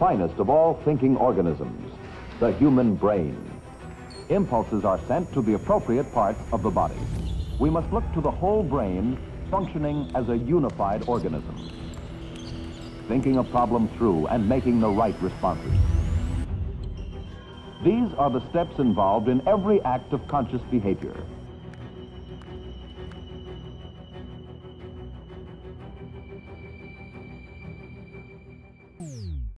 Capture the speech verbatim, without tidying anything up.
finest of all thinking organisms, the human brain. Impulses are sent to the appropriate parts of the body. We must look to the whole brain functioning as a unified organism, thinking a problem through and making the right responses. These are the steps involved in every act of conscious behavior.